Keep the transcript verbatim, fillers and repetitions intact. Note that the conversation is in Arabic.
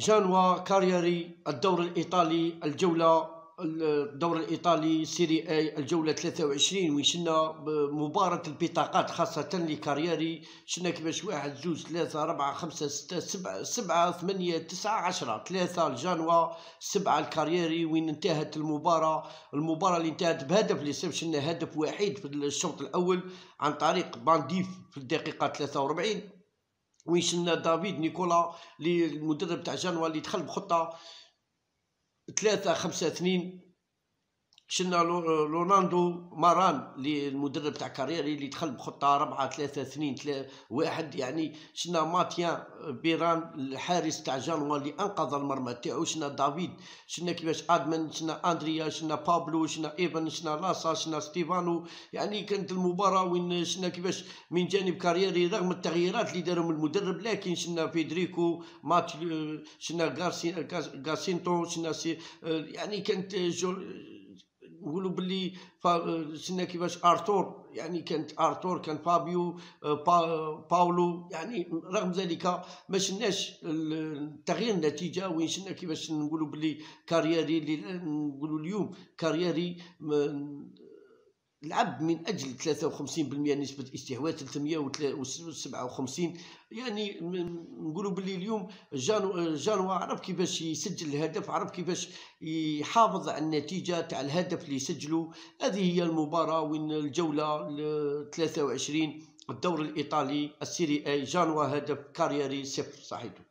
جنوا كالياري الدور الإيطالي الجولة الدور الإيطالي سيري أي الجولة ثلاثة وعشرين وين شلنا مباراة البطاقات خاصة لكالياري. شلنا كيفاش واحد جوج ثلاثة أربعة خمسة ستة سبعة سبعة ثمانية تسعة عشرة ثلاثة لجنوا سبعة الكالياري وين انتهت المباراة. المباراة اللي انتهت بهدف اللي سبب شلنا هدف وحيد في الشوط الأول عن طريق بانديف في الدقيقة ثلاثة وأربعين وين شلنا دافيد نيكولا اللي المدرب تاع جنوا اللي دخل بخطه ثلاثة خمسة اثنين. شلنا رونالدو ماران اللي المدرب تاع كاريري اللي دخل بخطه أربعة ثلاثة اثنين واحد. يعني شلنا ماتيا بيران الحارس تاع جنوا اللي انقذ المرمى تاعو. شلنا دافيد، شلنا كيفاش ادمن، شلنا اندريا، شلنا بابلو، شلنا ايفن، شلنا لاسا، شلنا ستيفانو. يعني كانت المباراه وين شلنا كيفاش من جانب كاريري رغم التغييرات اللي دارهم المدرب، لكن شلنا فيدريكو ماتيو، شلنا غاسينتو، شلنا يعني كانت نقولوا باللي شلنا كيفاش ارثور، يعني كانت ارثور كان فابيو باولو. يعني رغم ذلك ما شلناش تغيير النتيجه وين شلنا كيفاش نقولوا باللي كاريري اللي نقولوا اليوم كاريري لعب من اجل ثلاثة وخمسين بالمئة نسبه استحواذ ثلاثمئة وسبعة وخمسين. يعني نقولوا باللي اليوم جانو جانوا عرف كيفاش يسجل الهدف، عرف كيفاش يحافظ على النتيجه تاع الهدف اللي سجلو. هذه هي المباراه وين الجوله ثلاثة وعشرين الدور الايطالي السيري اي، جانوا هدف كاريري صفر صحيح.